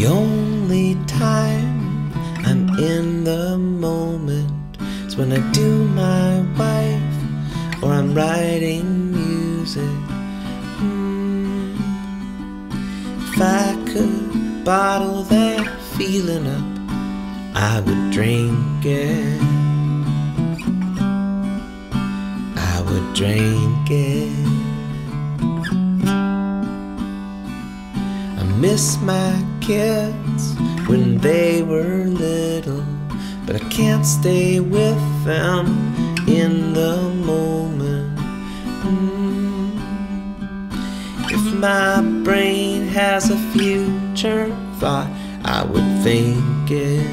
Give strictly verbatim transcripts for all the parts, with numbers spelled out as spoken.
The only time I'm in the moment is when I do my wife or I'm writing music. Mm. If I could bottle that feeling up, I would drink it. I would drink it. I miss my kids when they were little, but I can't stay with them in the moment. Mm. If my brain has a future thought, I would think it.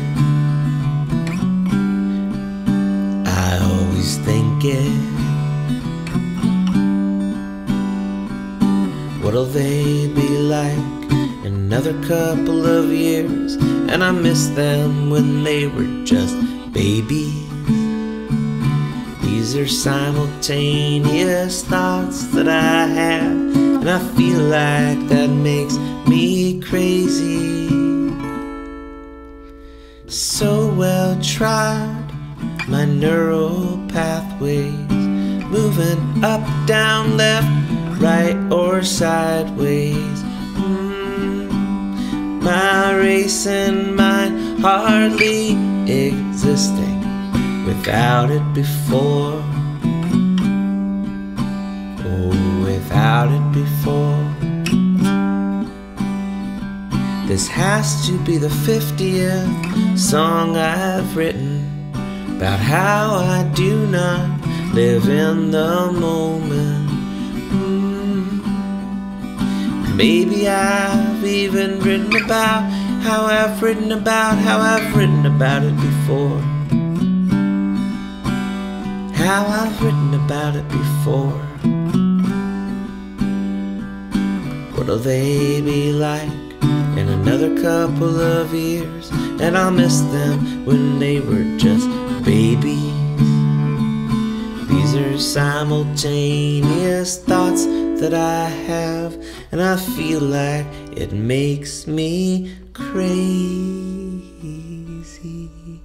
I always think it. What'll they be like another couple of years? And I miss them when they were just babies. These are simultaneous thoughts that I have, and I feel like that makes me crazy. So well tried, my neural pathways, moving up, down, left, right, or sideways. My racing mind hardly existing without it before. Oh, without it before. This has to be the fiftieth song I've written about how I do not live in the moment. Maybe I've even written about how I've written about how I've written about it before. How I've written about it before. What'll they be like in another couple of years? And I'll miss them when they were just babies. These are simultaneous thoughts that I have, and I feel like it makes me crazy.